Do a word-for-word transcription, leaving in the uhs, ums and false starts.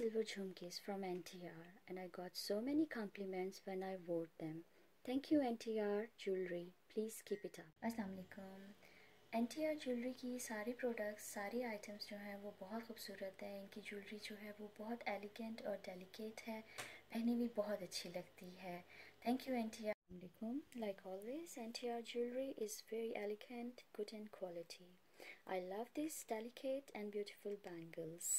silver jhumkis from N T R and I got so many compliments when I wore them. Thank you N T R Jewelry. Please keep it up. Assalamualaikum. N T R Jewelry की सारी products, सारी items जो हैं वो बहुत खूबसूरत हैं. इनकी ज्वेलरी जो है वो बहुत एलिगेंट और डेलिकेट है, पहने भी बहुत अच्छी लगती है. Thank you N T R. Assalamualaikum. Like always, N T R Jewelry is very elegant, good in quality. I love these delicate and beautiful bangles.